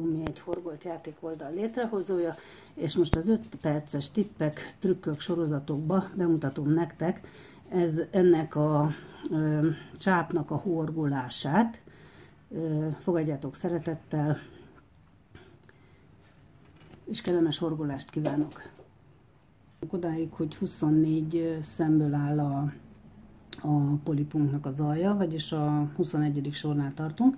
Mi egy horgolt játék oldal létrehozója, és most az 5 perces tippek, trükkök sorozatokba bemutatom nektek ennek a csápnak a horgolását. Fogadjátok szeretettel, és kellemes horgolást kívánok! Odáig, hogy 24 szemből áll a polipunknak az alja, vagyis a 21. sornál tartunk.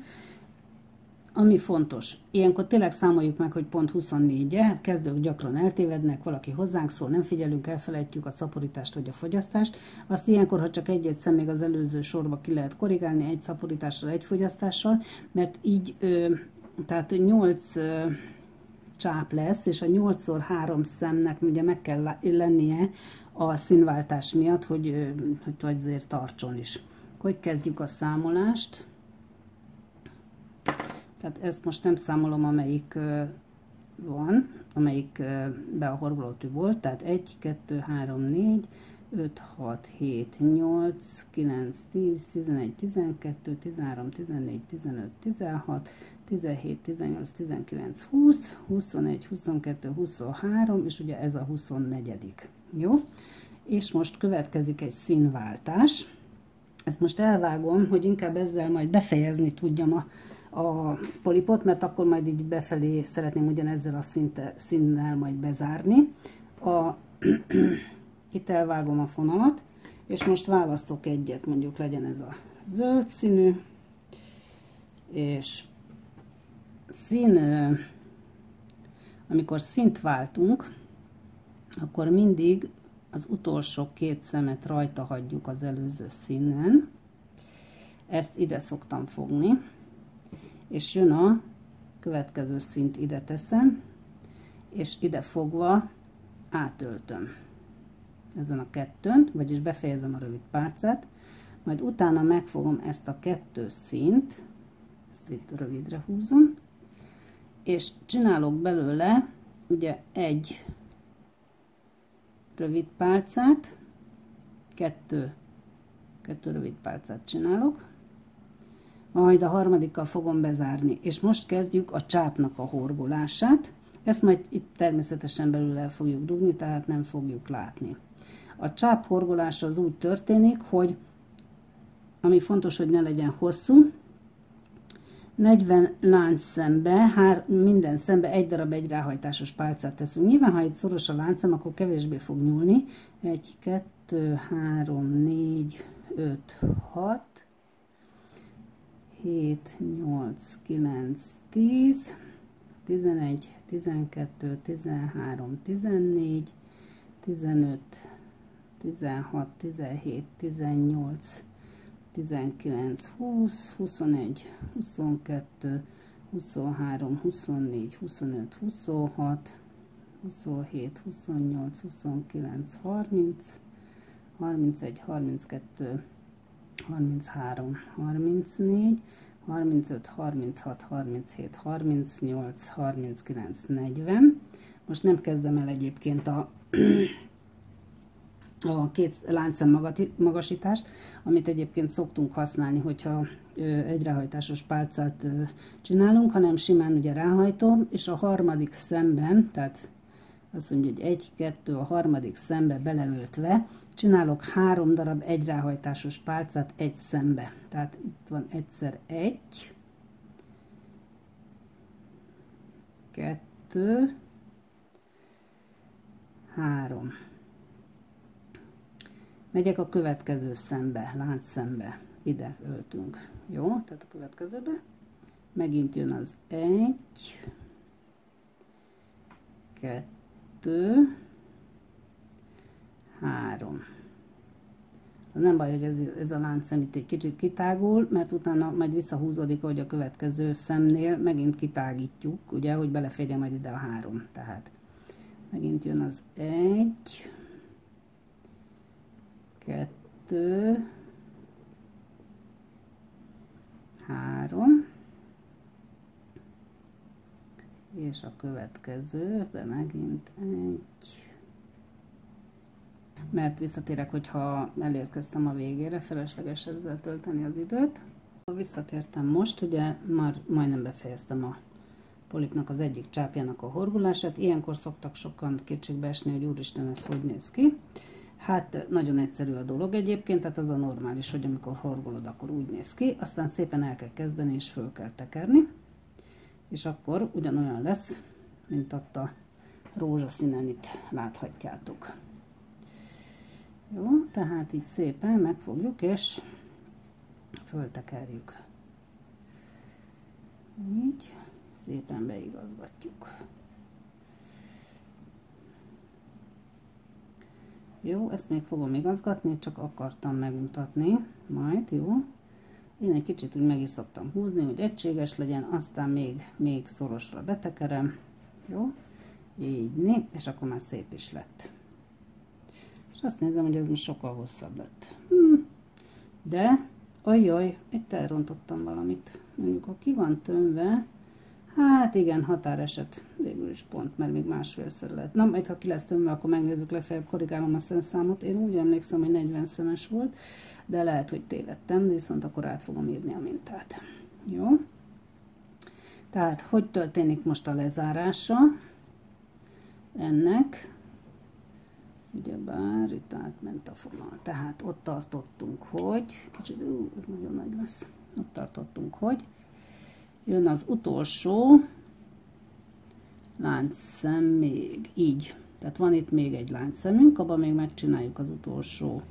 Ami fontos, ilyenkor tényleg számoljuk meg, hogy pont 24-e, kezdők gyakran eltévednek, valaki hozzánk szól, nem figyelünk, elfelejtjük a szaporítást vagy a fogyasztást. Azt ilyenkor, ha csak egy-egy szem még az előző sorba ki lehet korrigálni, egy szaporítással, egy fogyasztással, mert így, tehát 8 csáp lesz, és a 8x3 szemnek ugye meg kell lennie a színváltás miatt, hogy azért tartson is. Hogy kezdjük a számolást? Tehát ezt most nem számolom, amelyik van, amelyikben a horgolótű volt, tehát 1, 2, 3, 4, 5, 6, 7, 8, 9, 10, 11, 12, 13, 14, 15, 16, 17, 18, 19, 20, 21, 22, 23, és ugye ez a 24. Jó? És most következik egy színváltás. Ezt most elvágom, hogy inkább ezzel majd befejezni tudjam a polipot, mert akkor majd így befelé szeretném ugyanezzel a színnel majd bezárni. Itt elvágom a fonalat, és most választok egyet, mondjuk legyen ez a zöld színű, és amikor színt váltunk, akkor mindig az utolsó 2 szemet rajta hagyjuk az előző színen. Ezt ide szoktam fogni, és jön a következő szint, ide teszem, és ide fogva átöltöm ezen a 2-n, vagyis befejezem a rövid pálcát, majd utána megfogom ezt a 2 szint, ezt itt rövidre húzom, és csinálok belőle ugye egy rövid pálcát, kettő rövid pálcát csinálok, majd a harmadikkal fogom bezárni, és most kezdjük a csápnak a horgolását. Ezt majd itt természetesen belül el fogjuk dugni, tehát nem fogjuk látni. A csáp horgolása az úgy történik, hogy ami fontos, hogy ne legyen hosszú, 40 láncszembe, minden szembe egy darab egy ráhajtásos pálcát teszünk. Nyilván, ha itt szoros a láncszem, akkor kevésbé fog nyúlni. 1, 2, 3, 4, 5, 6, 7, 8, 9, 10, 11, 12, 13, 14, 15, 16, 17, 18, 19, 20, 21, 22, 23, 24, 25, 26, 27, 28, 29, 30, 31, 32, 33, 34, 35, 36, 37, 38, 39, 40. Most nem kezdem el egyébként a 2 láncszem magasítást, amit egyébként szoktunk használni, hogyha egyrehajtásos pálcát csinálunk, hanem simán ugye ráhajtom, és a harmadik szemben, tehát azt mondja, hogy 1, 2, a harmadik szembe beleöltve csinálok 3 darab egyráhajtásos pálcát egy szembe. Tehát itt van egyszer 1, 2, 3. Megyek a következő szembe, láncszembe, ide öltünk. Jó, tehát a következőbe. Megint jön az 1, 2, 3. Nem baj, hogy ez a láncszem itt egy kicsit kitágul, mert utána majd visszahúzódik, hogy a következő szemnél megint kitágítjuk, ugye, hogy beleférjen majd ide a 3. Tehát megint jön az 1, 2, 3, és a következőbe megint 1, mert visszatérek, hogyha elérkeztem a végére, felesleges ezzel tölteni az időt. Visszatértem most, ugye már majdnem befejeztem a polipnak az egyik csápjának a horgulását. Ilyenkor szoktak sokan kétségbe esni, hogy úristen, ez hogy néz ki. Hát nagyon egyszerű a dolog egyébként, tehát az a normális, hogy amikor horgolod, akkor úgy néz ki, aztán szépen el kell kezdeni és föl kell tekerni, és akkor ugyanolyan lesz, mint ott a rózsaszínen itt láthatjátok. Jó, tehát így szépen megfogjuk és föltekerjük. Így szépen beigazgatjuk. Jó, ezt még fogom igazgatni, csak akartam megmutatni majd, jó. Én egy kicsit úgy meg is szoktam húzni, hogy egységes legyen, aztán még szorosra betekerem, jó. Így, és akkor már szép is lett. És azt nézem, hogy ez most sokkal hosszabb lett. De, ajjaj, itt elrontottam valamit. Mondjuk, ha ki van tömve, hát igen, határeset. Végül is pont, mert még másfélszer lehet. Na, majd ha ki lesz tömve, akkor megnézzük, lefeljebb korrigálom a szemszámot. Én úgy emlékszem, hogy 40 szemes volt, de lehet, hogy tévedtem, viszont akkor át fogom írni a mintát. Jó? Tehát, hogy történik most a lezárása ennek? Ugyebár itt átment a fonal. Tehát ott tartottunk, hogy... Kicsit, ez nagyon nagy lesz. Ott tartottunk, hogy... Jön az utolsó láncszem még, így. Tehát van itt még egy láncszemünk, abban még megcsináljuk az utolsó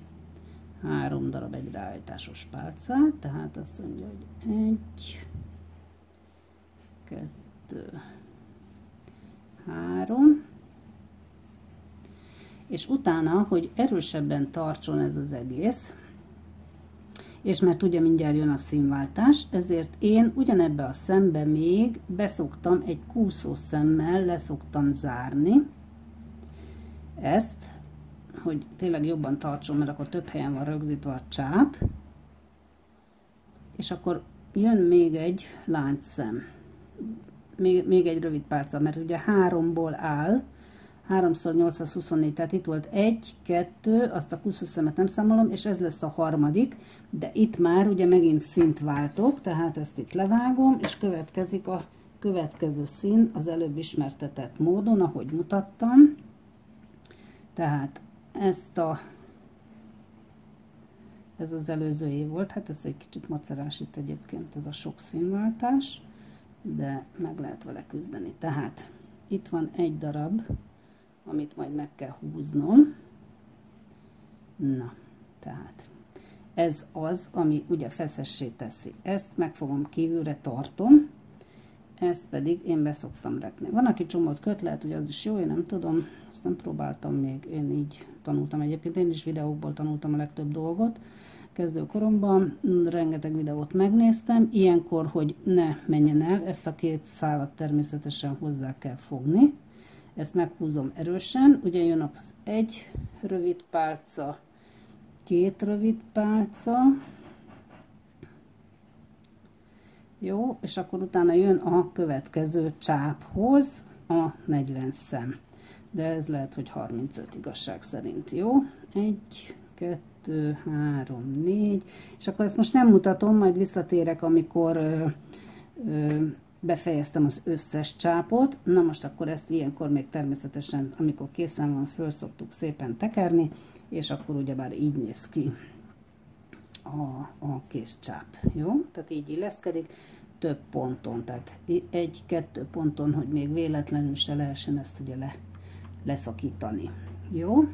3 darab egy ráhajtásos pálcát. Tehát azt mondja, hogy 1, 2, 3. És utána, hogy erősebben tartson ez az egész, és mert ugye mindjárt jön a színváltás, ezért én ugyanebbe a szembe még beszoktam egy kúszó szemmel, leszoktam zárni ezt, hogy tényleg jobban tartson, mert akkor több helyen van rögzítve a csáp, és akkor jön még egy láncszem, még egy rövid pálca, mert ugye 3-ból áll, 3×824, tehát itt volt 1, 2, azt a kúszószemet nem számolom, és ez lesz a harmadik, de itt már ugye megint szint váltok, tehát ezt itt levágom, és következik a következő szín az előbb ismertetett módon, ahogy mutattam. Tehát ezt a... Ez az előző év volt, hát ez egy kicsit macerás itt egyébként ez a sok színváltás, de meg lehet vele küzdeni. Tehát itt van egy darab, amit majd meg kell húznom. Na, tehát ez az, ami ugye feszessé teszi. Ezt megfogom kívülre, tartom, ezt pedig én beszoktam rekni. Van, aki csomót köt, lehet, hogy az is jó, én nem tudom, ezt nem próbáltam még, én így tanultam egyébként, én is videókból tanultam a legtöbb dolgot. Kezdőkoromban rengeteg videót megnéztem, ilyenkor, hogy ne menjen el, ezt a két szálat természetesen hozzá kell fogni. Ezt meghúzom erősen, ugye jön az 1 rövid pálca, 2 rövid pálca, jó, és akkor utána jön a következő csáphoz a 40 szem, de ez lehet, hogy 35 igazság szerint, jó, 1, 2, 3, 4, és akkor ezt most nem mutatom, majd visszatérek, amikor befejeztem az összes csápot. Na most akkor ezt ilyenkor még természetesen, amikor készen van, föl szoktuk szépen tekerni, és akkor ugyebár így néz ki a kézcsáp. Jó? Tehát így illeszkedik több ponton, tehát 1-2 ponton, hogy még véletlenül se lehessen ezt ugye leszakítani. Jó?